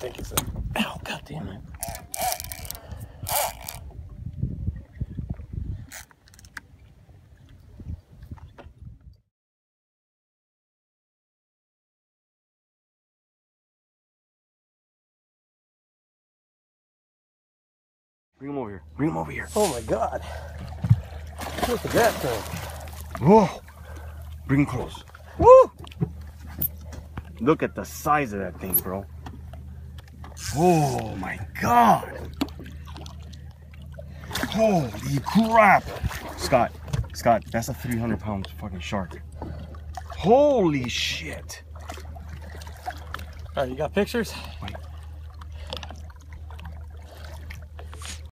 think it's a... Ow, God damn it. Bring him over here. Bring him over here. Oh my God. Look at that thing. Whoa. Bring him close. Woo! Look at the size of that thing, bro. Oh my God. Holy crap. Scott, Scott, that's a 300-pound fucking shark. Holy shit. All right, you got pictures? My